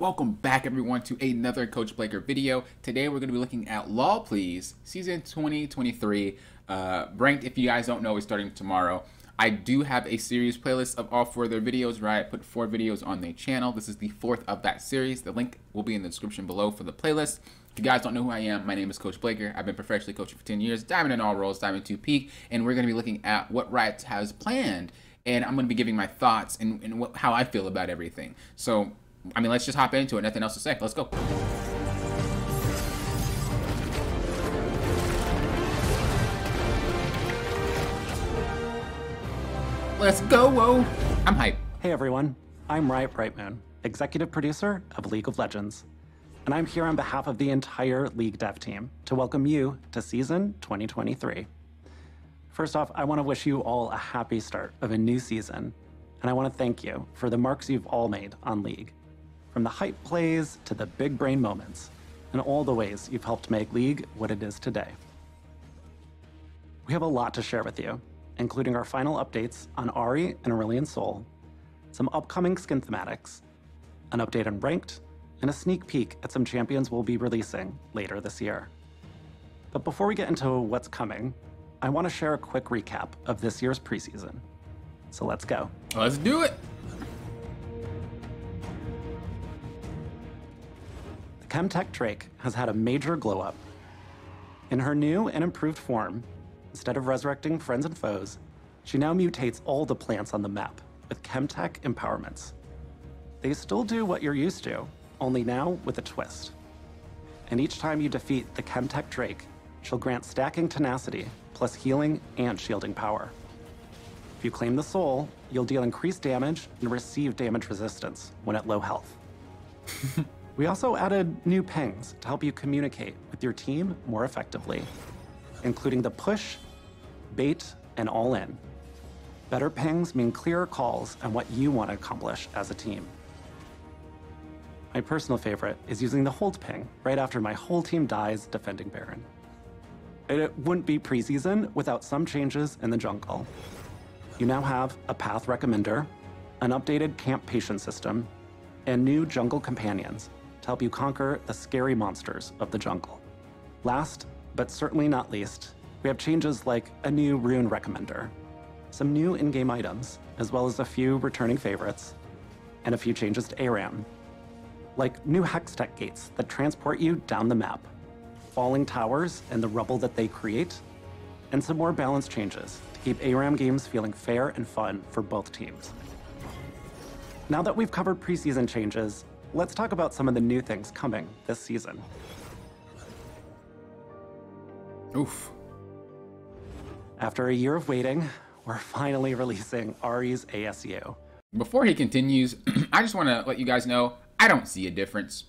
Welcome back everyone to another Coach Blaker video. Today we're going to be looking at LoL Pls Season 2023. Ranked, if you guys don't know, is starting tomorrow. I do have a series playlist of all four of their videos. Riot put four videos on their channel. This is the fourth of that series. The link will be in the description below for the playlist. If you guys don't know who I am, my name is Coach Blaker. I've been professionally coaching for 10 years, diamond in all roles, diamond to peak, and we're going to be looking at what Riot has planned. And I'm going to be giving my thoughts and how I feel about everything. So, I mean, let's just hop into it. Nothing else to say. Let's go. Let's go, whoa. I'm hype. Hey, everyone. I'm Riot Brightmoon, executive producer of League of Legends. And I'm here on behalf of the entire League dev team to welcome you to Season 2023. First off, I want to wish you all a happy start of a new season. And I want to thank you for the marks you've all made on League. From the hype plays to the big brain moments, and all the ways you've helped make League what it is today. We have a lot to share with you, including our final updates on Ahri and Aurelion Sol, some upcoming skin thematics, an update on Ranked, and a sneak peek at some champions we'll be releasing later this year. But before we get into what's coming, I want to share a quick recap of this year's preseason. So let's go. Let's do it. Chemtech Drake has had a major glow up. In her new and improved form, instead of resurrecting friends and foes, she now mutates all the plants on the map with Chemtech empowerments. They still do what you're used to, only now with a twist. And each time you defeat the Chemtech Drake, she'll grant stacking tenacity, plus healing and shielding power. If you claim the soul, you'll deal increased damage and receive damage resistance when at low health. We also added new pings to help you communicate with your team more effectively, including the push, bait, and all in. Better pings mean clearer calls on what you want to accomplish as a team. My personal favorite is using the hold ping right after my whole team dies defending Baron. It wouldn't be preseason without some changes in the jungle. You now have a path recommender, an updated camp patient system, and new jungle companions to help you conquer the scary monsters of the jungle. Last, but certainly not least, we have changes like a new rune recommender, some new in-game items, as well as a few returning favorites, and a few changes to ARAM, like new Hextech gates that transport you down the map, falling towers and the rubble that they create, and some more balance changes to keep ARAM games feeling fair and fun for both teams. Now that we've covered preseason changes, let's talk about some of the new things coming this season. Oof. After a year of waiting, we're finally releasing Ahri's ASU. Before he continues, I just want to let you guys know, I don't see a difference.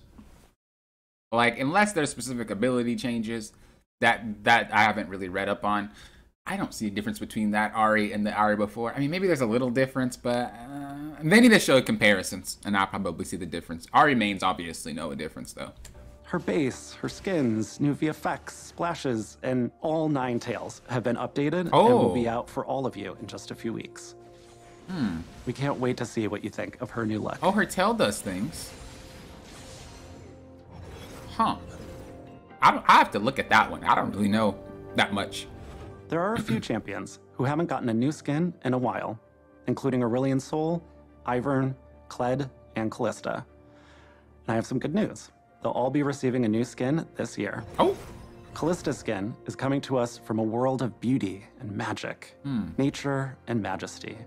Like, unless there's specific ability changes that I haven't really read up on, I don't see a difference between that Ahri and the Ahri before. I mean, maybe there's a little difference, but they need to show comparisons, and I'll probably see the difference. Ahri mains obviously know a difference, though. Her base, her skins, new VFX, splashes, and all nine tails have been updated and will be out for all of you in just a few weeks. We can't wait to see what you think of her new look. Oh, her tail does things. Huh. I have to look at that one. I don't really know that much. There are a few champions who haven't gotten a new skin in a while, including Aurelion Sol, Ivern, Kled, and Kalista. And I have some good news. They'll all be receiving a new skin this year. Oh! Kalista's skin is coming to us from a world of beauty and magic, nature and majesty.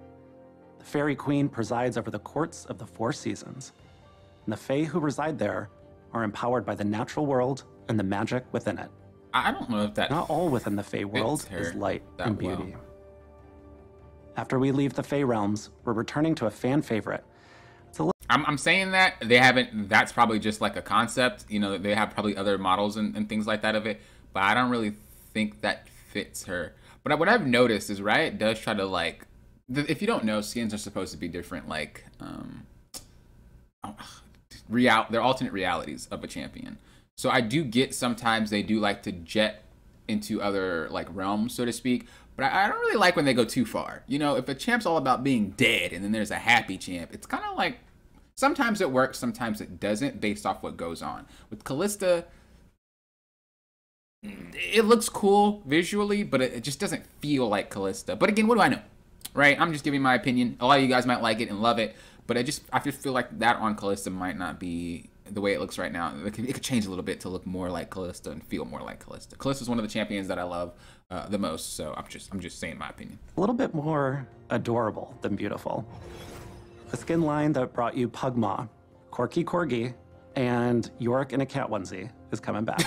The Fairy Queen presides over the courts of the Four Seasons, and the Fae who reside there are empowered by the natural world and the magic within it. I don't know if that. Not all within the Fey world is light and beauty. Well. After we leave the Fey realms, we're returning to a fan favorite. I'm saying that they haven't. That's probably just like a concept. You know, they have probably other models and things like that of it. But I don't really think that fits her. But what I've noticed is Riot does try to like. If you don't know, skins are supposed to be different. Like, they're alternate realities of a champion. So I do get sometimes they do like to jet into other like realms, so to speak, but I don't really like when they go too far. You know, if a champ's all about being dead and then there's a happy champ, it's kind of like, Sometimes it works, sometimes it doesn't, based off what goes on. With Kalista, it looks cool visually, but it just doesn't feel like Kalista. But again, what do I know, right? I'm just giving my opinion. A lot of you guys might like it and love it, but I just feel like that on Kalista might not be the way it looks right now. It could change a little bit to look more like Kalista and feel more like Kalista. Kalista's one of the champions that I love the most, so I'm just saying my opinion. A little bit more adorable than beautiful. A skin line that brought you Pugma, Corky Corgi, and Yorick in a cat onesie is coming back.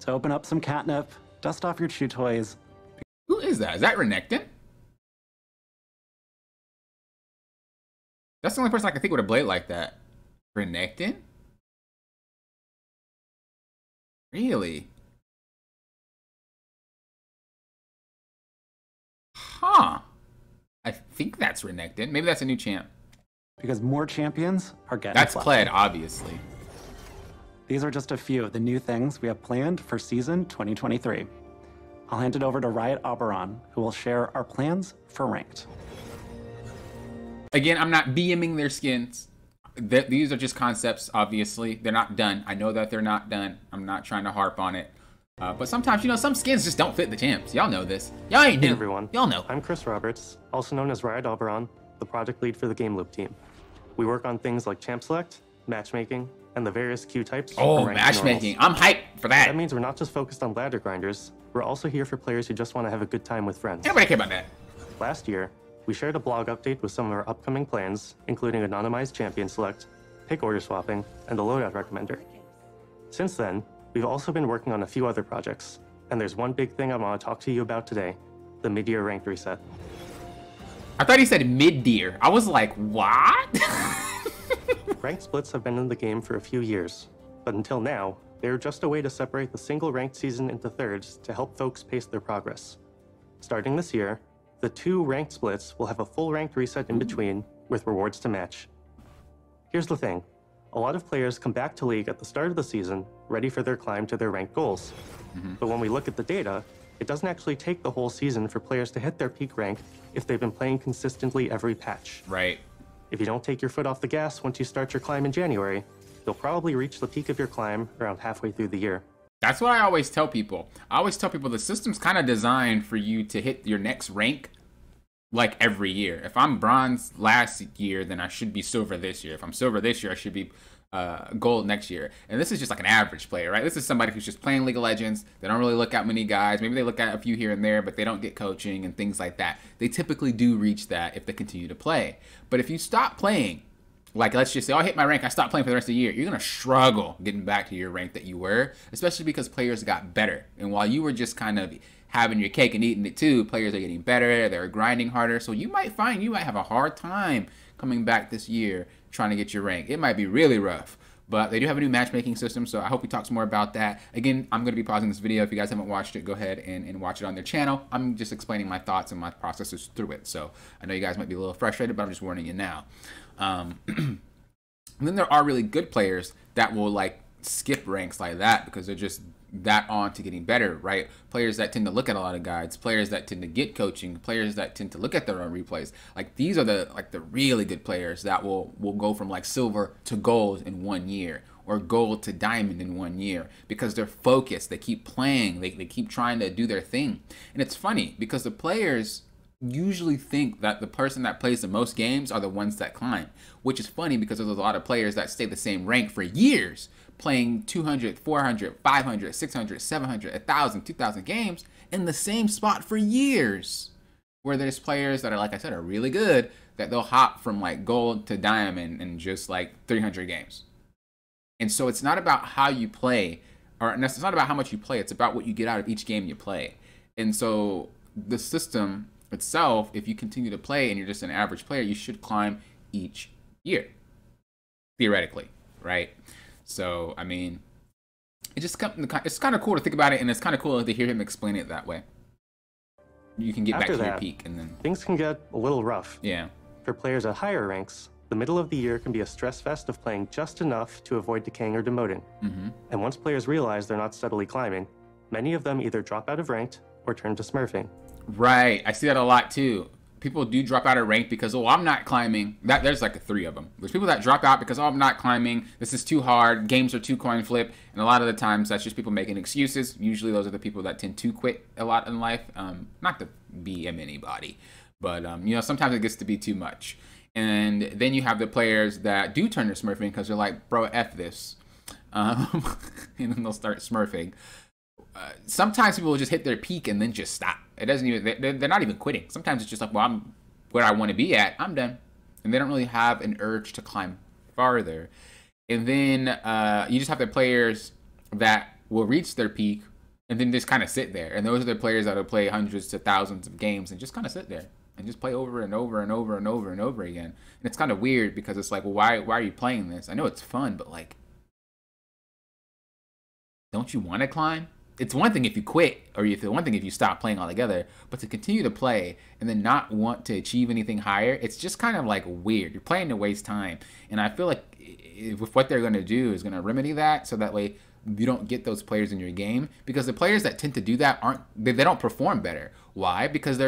So open up some catnip, dust off your chew toys. Who is that? Is that Renekton? That's the only person I can think with a blade like that. Renekton? Really? Huh. I think that's Renekton. Maybe that's a new champ. Because more champions are getting That's Kled, obviously. These are just a few of the new things we have planned for season 2023. I'll hand it over to Riot Auberon, who will share our plans for ranked. Again, I'm not BMing their skins. These are just concepts, obviously. They're not done. I know that they're not done. I'm not trying to harp on it. But sometimes, you know, some skins just don't fit the champs. Y'all know this. Y'all ain't new. Hey everyone. Y'all know. I'm Chris Roberts, also known as Riot Auberon, the project lead for the Game Loop team. We work on things like champ select, matchmaking, and the various queue types. Oh, matchmaking. I'm hyped for that. That means we're not just focused on ladder grinders. We're also here for players who just want to have a good time with friends. Everybody care about that. Last year, we shared a blog update with some of our upcoming plans, including anonymized champion select, pick order swapping, and the loadout recommender. Since then, we've also been working on a few other projects, and there's one big thing I want to talk to you about today, the mid-year ranked reset. I thought he said mid-year. I was like, what? Ranked splits have been in the game for a few years, but until now, they were just a way to separate the single ranked season into thirds to help folks pace their progress. Starting this year, the two ranked splits will have a full ranked reset in between with rewards to match. Here's the thing. A lot of players come back to League at the start of the season, ready for their climb to their ranked goals. But when we look at the data, it doesn't actually take the whole season for players to hit their peak rank if they've been playing consistently every patch. Right. If you don't take your foot off the gas once you start your climb in January, you'll probably reach the peak of your climb around halfway through the year. That's what I always tell people. I always tell people the system's kind of designed for you to hit your next rank like every year. If I'm bronze last year, then I should be silver this year. If I'm silver this year, I should be gold next year. And this is just like an average player, right? This is somebody who's just playing League of Legends. They don't really look at many guys. Maybe they look at a few here and there, but they don't get coaching and things like that. They typically do reach that if they continue to play. But if you stop playing, like, let's just say, oh, I hit my rank, I stopped playing for the rest of the year. You're going to struggle getting back to your rank that you were, especially because players got better. And while you were just kind of having your cake and eating it too, players are getting better, they're grinding harder. So you might find you might have a hard time coming back this year trying to get your rank. It might be really rough. But they do have a new matchmaking system, so I hope we talk some more about that. Again, I'm going to be pausing this video. If you guys haven't watched it, go ahead and watch it on their channel. I'm just explaining my thoughts and my processes through it. So I know you guys might be a little frustrated, but I'm just warning you now. And then there are really good players that will like skip ranks like that because they're just that on to getting better, right? Players that tend to look at a lot of guides, players that tend to get coaching, players that tend to look at their own replays. Like these are the like the really good players that will go from like silver to gold in 1 year or gold to diamond in 1 year because they're focused, they keep playing, they keep trying to do their thing. And it's funny because the players usually think that the person that plays the most games are the ones that climb, which is funny because there's a lot of players that stay the same rank for years, playing 200, 400, 500, 600, 700, 1,000, 2,000 games in the same spot for years. Where there's players that are, like I said, are really good, that they'll hop from like gold to diamond in just like 300 games. And so it's not about how you play, or it's not about how much you play, it's about what you get out of each game you play. And so the system itself, if you continue to play and you're just an average player, you should climb each year, theoretically, right? So, I mean, it's kind of cool to think about it, and it's kind of cool to hear him explain it that way. You can get After back to that, your peak, and then things can get a little rough. Yeah. For players at higher ranks, the middle of the year can be a stress fest of playing just enough to avoid decaying or demoting. And once players realize they're not steadily climbing, many of them either drop out of ranked or turn to smurfing. Right, I see that a lot too. people do drop out of rank because, oh, I'm not climbing. That there's like three of them. There's people that drop out because, oh, I'm not climbing, this is too hard, games are too coin flip, and a lot of the times that's just people making excuses. Usually those are the people that tend to quit a lot in life. Not to BM anybody, but you know, sometimes it gets to be too much. And then you have the players that do turn to smurfing because they're like, bro, F this, and then they'll start smurfing. Sometimes people will just hit their peak and then just stop. It doesn't even, they're not even quitting. Sometimes it's just like, well, I'm where I want to be at, I'm done. And they don't really have an urge to climb farther. And then you just have the players that will reach their peak and then just kind of sit there. And those are the players that will play hundreds to thousands of games and just kind of sit there and just play over and over and over and over and over again. And it's kind of weird because it's like, well, why are you playing this? I know it's fun, but like, don't you want to climb? It's one thing if you quit, or it's one thing if you stop playing altogether, but to continue to play and then not want to achieve anything higher, it's just kind of like weird. You're playing to waste time. And I feel like if what they're going to do is going to remedy that, so that way you don't get those players in your game, because the players that tend to do that aren't, they don't perform better. Why? Because they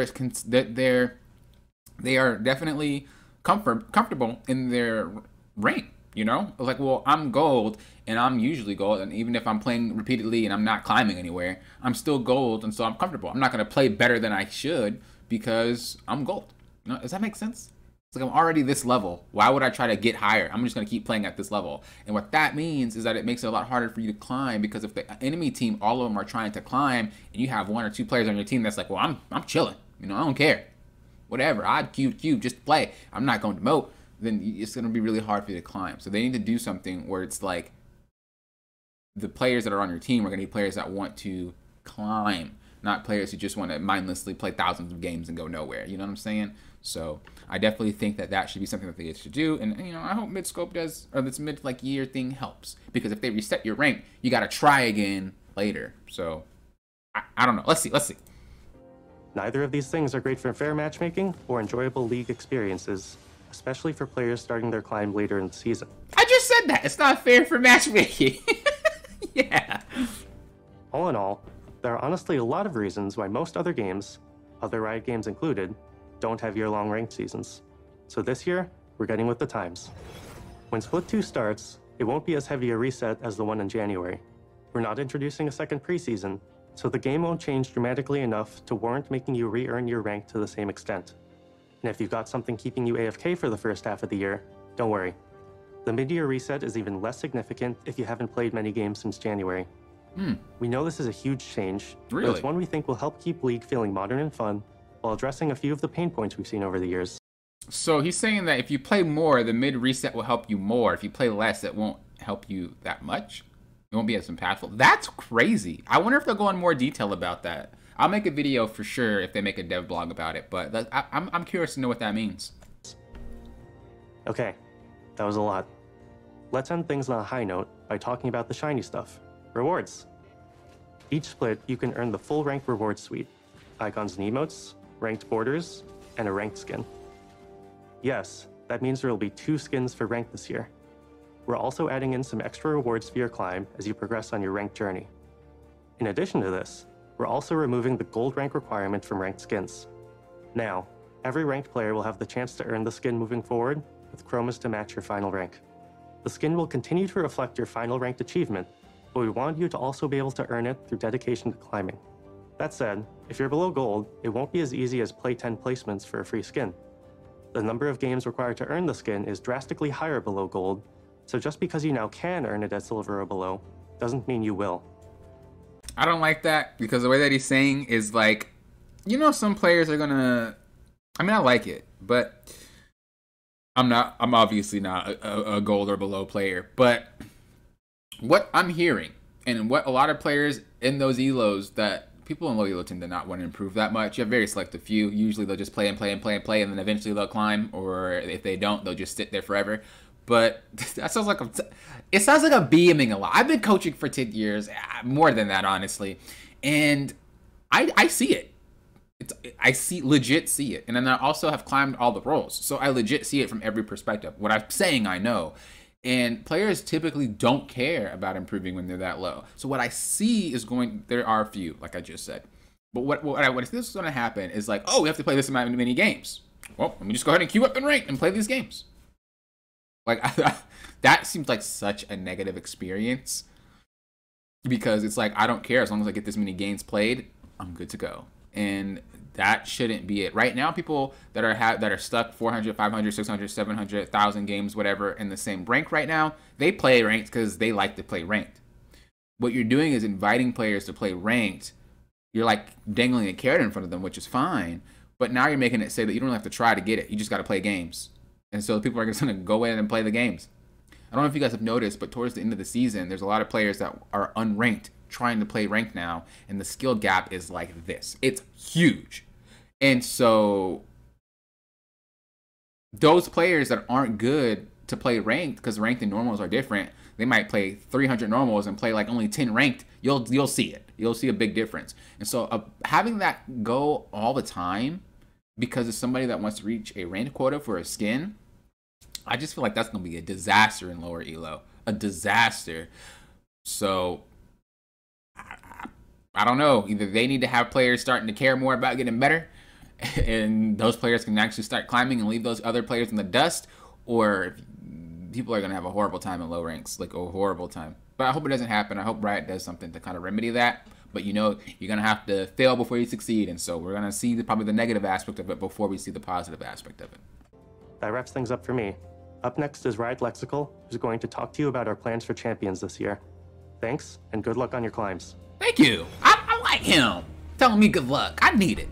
are definitely comfortable in their rank. You know, like, well, I'm gold and I'm usually gold. And even if I'm playing repeatedly and I'm not climbing anywhere, I'm still gold. And so I'm comfortable. I'm not going to play better than I should because I'm gold. You know, does that make sense? It's like, I'm already this level. Why would I try to get higher? I'm just going to keep playing at this level. And what that means is that it makes it a lot harder for you to climb, because if the enemy team, all of them are trying to climb, and you have one or two players on your team that's like, well, I'm chilling. You know, I don't care. Whatever. I'd cube, just play. I'm not going to demote. Then it's going to be really hard for you to climb. So they need to do something where it's like the players that are on your team are going to be players that want to climb, not players who just want to mindlessly play thousands of games and go nowhere. You know what I'm saying? So I definitely think that that should be something that they should do. And, you know, I hope mid-scope does, or this mid-year thing helps, because if they reset your rank, you got to try again later. So I don't know. Let's see. Neither of these things are great for fair matchmaking or enjoyable league experiences, especially for players starting their climb later in the season. I just said that! It's not fair for matchmaking! Yeah! All in all, there are honestly a lot of reasons why most other games, other Riot games included, don't have year-long ranked seasons. So this year, we're getting with the times. When Split 2 starts, it won't be as heavy a reset as the one in January. We're not introducing a second preseason, so the game won't change dramatically enough to warrant making you re-earn your rank to the same extent. And if you've got something keeping you AFK for the first half of the year, don't worry. The mid-year reset is even less significant if you haven't played many games since January. We know this is a huge change, but it's one we think will help keep League feeling modern and fun, while addressing a few of the pain points we've seen over the years. So he's saying that if you play more, the mid-reset will help you more. If you play less, it won't help you that much. It won't be as impactful. That's crazy. I wonder if they'll go in more detail about that. I'll make a video for sure if they make a dev blog about it, but I'm curious to know what that means. Okay, that was a lot. Let's end things on a high note by talking about the shiny stuff, rewards. Each split, you can earn the full ranked reward suite, icons and emotes, ranked borders, and a ranked skin. Yes, that means there will be 2 skins for ranked this year. We're also adding in some extra rewards for your climb as you progress on your ranked journey. In addition to this, we're also removing the gold rank requirement from ranked skins. Now, every ranked player will have the chance to earn the skin moving forward, with chromas to match your final rank. The skin will continue to reflect your final ranked achievement, but we want you to also be able to earn it through dedication to climbing. That said, if you're below gold, it won't be as easy as play 10 placements for a free skin. The number of games required to earn the skin is drastically higher below gold, so just because you now can earn it at silver or below, doesn't mean you will. I don't like that, because the way that he's saying is like, you know, some players are gonna, I mean, I like it, but I'm obviously not a gold or below player, but what I'm hearing and what a lot of players in those elos, that people in low elo tend to not want to improve that much. You have very selective few. Usually they'll just play and play and play and play, and then eventually they'll climb, or if they don't, they'll just sit there forever. But that sounds like it sounds like I'm BMing a lot. I've been coaching for 10 years, more than that, honestly. And I see it. I legit see it. And then I also have climbed all the roles. So I legit see it from every perspective. What I'm saying, I know. And players typically don't care about improving when they're that low. So what I see is there are a few, like I just said. But what if this is going to happen is like, oh, we have to play this amount of many games. Well, let me just go ahead and queue up and rank and play these games. Like, that seems like such a negative experience. Because it's like, I don't care. As long as I get this many games played, I'm good to go. And that shouldn't be it. Right now, people that are stuck 400, 500, 600, 700, 1,000 games, whatever, in the same rank right now, they play ranked because they like to play ranked. What you're doing is inviting players to play ranked. You're like dangling a carrot in front of them, which is fine. But now you're making it say that you don't really have to try to get it. You just got to play games. And so people are just going to go in and play the games. I don't know if you guys have noticed, but towards the end of the season, there's a lot of players that are unranked trying to play ranked now. And the skill gap is like this. It's huge. And so those players that aren't good to play ranked, because ranked and normals are different, they might play 300 normals and play like only 10 ranked. You'll see it. You'll see a big difference. And so having that go all the time because of somebody that wants to reach a rank quota for a skin, I just feel like that's going to be a disaster in lower ELO. A disaster. So I don't know. Either they need to have players starting to care more about getting better, and those players can actually start climbing and leave those other players in the dust, or people are going to have a horrible time in low ranks, like a horrible time. But I hope it doesn't happen. I hope Riot does something to kind of remedy that. But you know, you're going to have to fail before you succeed. And so we're going to see probably the negative aspect of it before we see the positive aspect of it. That wraps things up for me. Up next is Riot Lexical, who's going to talk to you about our plans for champions this year. Thanks, and good luck on your climbs. Thank you. I like him telling me good luck. I need it.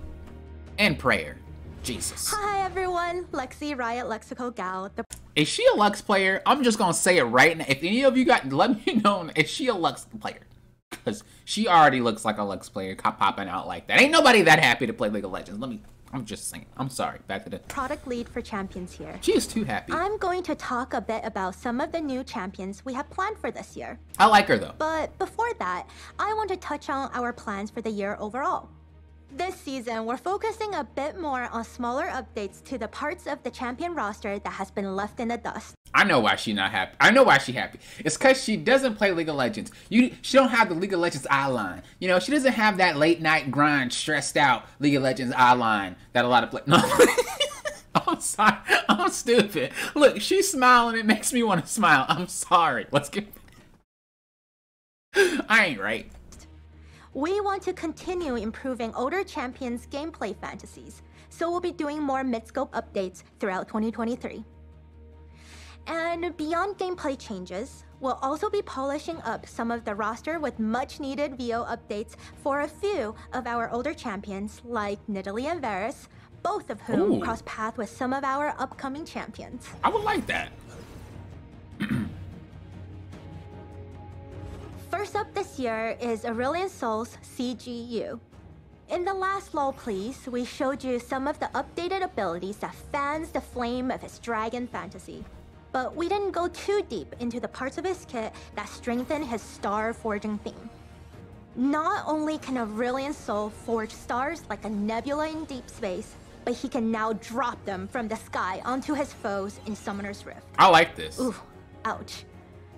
And prayer. Jesus. Hi, everyone. Lexi, Riot Lexical Gal. Is she a Lux player? I'm just going to say it right now. If any of you got, let me know, is she a Lux player? Because she already looks like a Lux player popping out like that. Ain't nobody that happy to play League of Legends. I'm just saying. I'm sorry. Back to the product lead for champions here. She is too happy. I'm going to talk a bit about some of the new champions we have planned for this year. I like her though. But before that, I want to touch on our plans for the year overall. This season, we're focusing a bit more on smaller updates to the parts of the champion roster that has been left in the dust. I know why she's not happy. I know why she's happy. It's because she doesn't play League of Legends. She don't have the League of Legends eye line. You know, she doesn't have that late night grind, stressed out League of Legends eye line that a lot of no. I'm sorry. I'm stupid. Look, she's smiling. It makes me want to smile. I'm sorry. Let's get. I ain't right. We want to continue improving older champions' gameplay fantasies, so we'll be doing more mid-scope updates throughout 2023. And beyond gameplay changes, we'll also be polishing up some of the roster with much-needed VO updates for a few of our older champions like Nidalee and Varus, both of whom cross path with some of our upcoming champions. I would like that. First up this year is Aurelion Sol's CGU. In the last LoL Pls, we showed you some of the updated abilities that fans the flame of his dragon fantasy. But we didn't go too deep into the parts of his kit that strengthen his star forging theme. Not only can Aurelion Sol forge stars like a nebula in deep space, but he can now drop them from the sky onto his foes in Summoner's Rift. I like this. Ooh, ouch.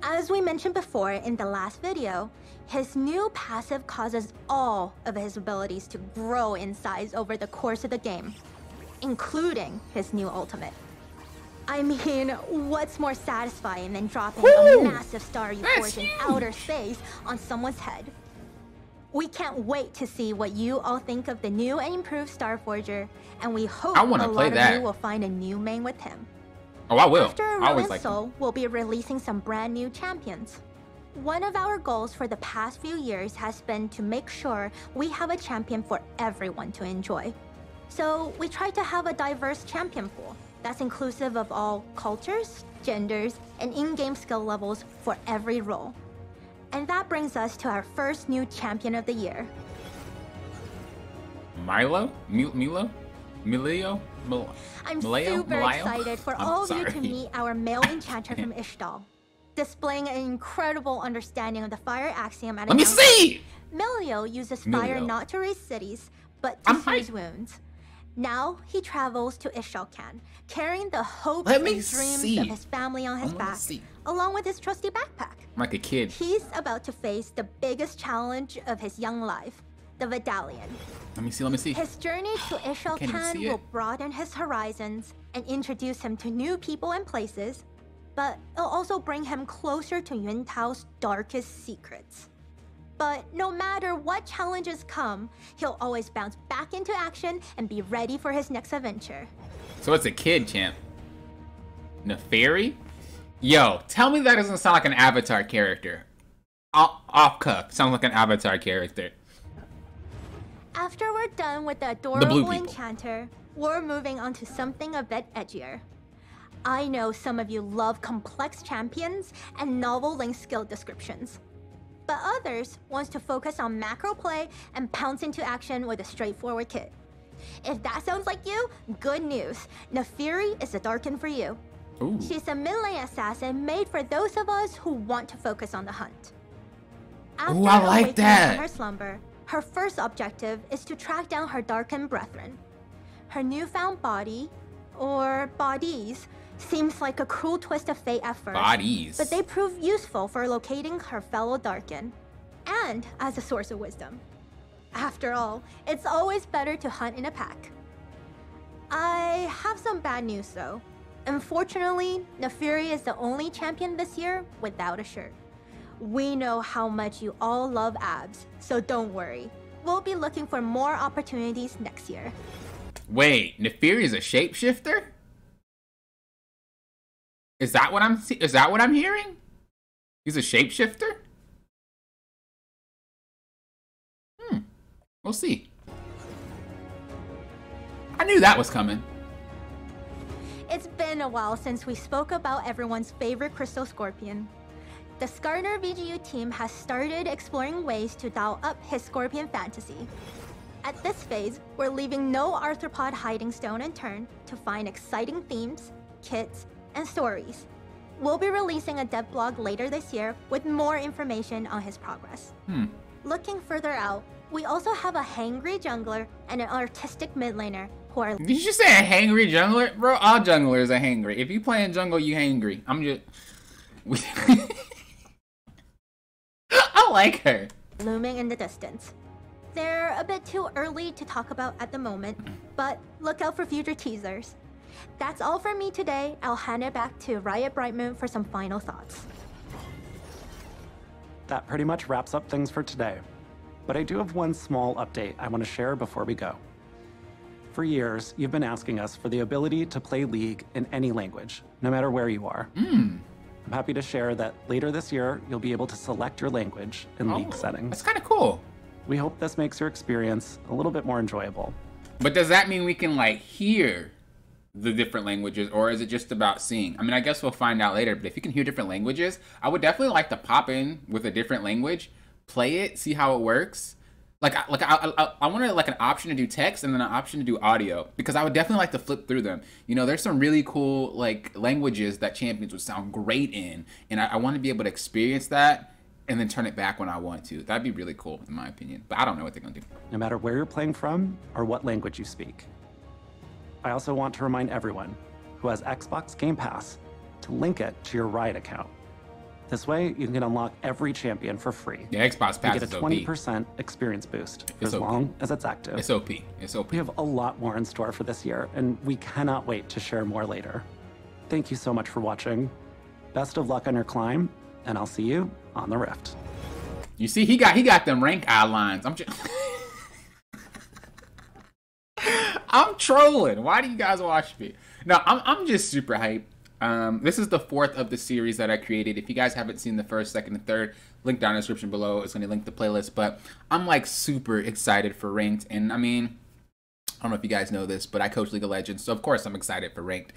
As we mentioned before in the last video, his new passive causes all of his abilities to grow in size over the course of the game, including his new ultimate. I mean, what's more satisfying than dropping a massive star you forge in outer space on someone's head? We can't wait to see what you all think of the new and improved Star Forger, and we hope a lot of you will find a new main with him. Oh, I will. After Aurelion Sol, we'll be releasing some brand new champions. One of our goals for the past few years has been to make sure we have a champion for everyone to enjoy. So we try to have a diverse champion pool that's inclusive of all cultures, genders, and in-game skill levels for every role. And that brings us to our first new champion of the year. I'm super excited for all of you to meet our male enchanter from Ixtal. Displaying an incredible understanding of the fire axiom at Milio uses fire not to raise cities, but to freeze wounds. Now he travels to Ishalkan, carrying the hopes and dreams of his family on his back, along with his trusty backpack. I'm like a kid. He's about to face the biggest challenge of his young life, the Vidalion. Let me see. His journey to Ishalkan will broaden his horizons and introduce him to new people and places, but it'll also bring him closer to Yun Tao's darkest secrets. But no matter what challenges come, he'll always bounce back into action and be ready for his next adventure. So it's a kid, champ. Naafiri? Yo, tell me that doesn't sound like an Avatar character. Off-cuff, sounds like an Avatar character. After we're done with the adorable enchanter, we're moving on to something a bit edgier. I know some of you love complex champions and novel-length skill descriptions, but others want to focus on macro play and pounce into action with a straightforward kit. If that sounds like you, good news. Naafiri is the Darken for you. Ooh. She's a mid-lane assassin made for those of us who want to focus on the hunt. After her slumber, her first objective is to track down her Darken brethren. Her newfound body, or bodies, seems like a cruel twist of fate at first, but they prove useful for locating her fellow Darken, and as a source of wisdom. After all, it's always better to hunt in a pack. I have some bad news though. Unfortunately, Naafiri is the only champion this year without a shirt. We know how much you all love abs, so don't worry. We'll be looking for more opportunities next year. Wait, Naafiri is a shapeshifter? Is that what I'm hearing? He's a shapeshifter? We'll see. I knew that was coming. It's been a while since we spoke about everyone's favorite crystal scorpion. The Skarner VGU team has started exploring ways to dial up his scorpion fantasy. At this phase, we're leaving no arthropod hiding stone unturned to find exciting themes, kits, and stories. We'll be releasing a dev blog later this year with more information on his progress. Looking further out, we also have a hangry jungler and an artistic mid laner who are— Did you just say a hangry jungler? Bro, all junglers are hangry. If you play in jungle, you hangry. I'm just— I like her. Looming in the distance. They're a bit too early to talk about at the moment, but look out for future teasers. That's all for me today. I'll hand it back to Riot Brightmoon for some final thoughts. That pretty much wraps up things for today. But I do have one small update I want to share before we go. For years, you've been asking us for the ability to play League in any language, no matter where you are. I'm happy to share that later this year, you'll be able to select your language in League settings. That's kind of cool. We hope this makes your experience a little bit more enjoyable. But does that mean we can like hear the different languages, or is it just about seeing? I mean, I guess we'll find out later, but if you can hear different languages, I would definitely like to pop in with a different language, play it, see how it works. I wanted like an option to do text and then an option to do audio, because I would definitely like to flip through them. You know, there's some really cool like languages that champions would sound great in, and I want to be able to experience that and then turn it back when I want to. That'd be really cool in my opinion, but I don't know what they're gonna do. No matter where you're playing from or what language you speak. I also want to remind everyone who has Xbox Game Pass to link it to your Riot account. This way, you can unlock every champion for free. The Xbox Pass is OP. You get a 20% experience boost for as long as it's active. It's OP. It's OP. We have a lot more in store for this year, and we cannot wait to share more later. Thank you so much for watching. Best of luck on your climb, and I'll see you on the Rift. You see, he got them rank eye lines. I'm just I'm trolling. Why do you guys watch me? No, I'm just super hyped. This is the 4th of the series that I created. If you guys haven't seen the 1st, 2nd, and 3rd, link down in the description below. It's going to link the playlist, but I'm like super excited for ranked. And I mean, I don't know if you guys know this, but I coach League of Legends. So of course I'm excited for ranked.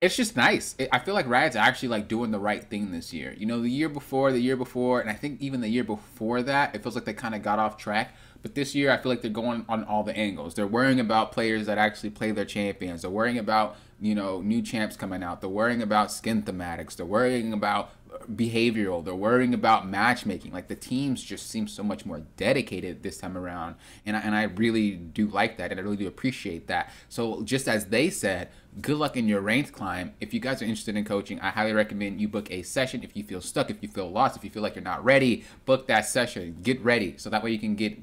It's just nice. I feel like Riot's actually like doing the right thing this year. You know, the year before, and I think even the year before that, it feels like they kind of got off track. But this year, I feel like they're going on all the angles. They're worrying about players that actually play their champions. They're worrying about, you know, new champs coming out. They're worrying about skin thematics. They're worrying about behavioral. They're worrying about matchmaking. Like, the teams just seem so much more dedicated this time around. And I really do like that. And I really do appreciate that. So just as they said, good luck in your ranked climb. If you guys are interested in coaching, I highly recommend you book a session. If you feel stuck, if you feel lost, if you feel like you're not ready, book that session. Get ready, so that way you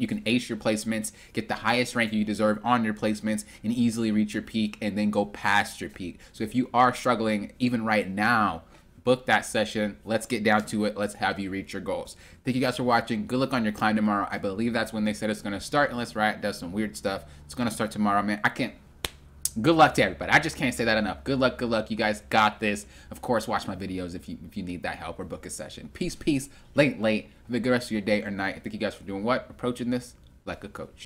can ace your placements, get the highest rank you deserve on your placements, and easily reach your peak and then go past your peak. So if you are struggling even right now, book that session. Let's get down to it. Let's have you reach your goals. Thank you guys for watching. Good luck on your climb tomorrow. I believe that's when they said it's going to start, unless Riot does some weird stuff. It's going to start tomorrow, man. I can't. Good luck to everybody. I just can't say that enough. Good luck. Good luck. You guys got this. Of course, watch my videos if you need that help, or book a session. Peace, peace. Late, late. Have a good rest of your day or night. Thank you guys for doing what? Approaching this like a coach.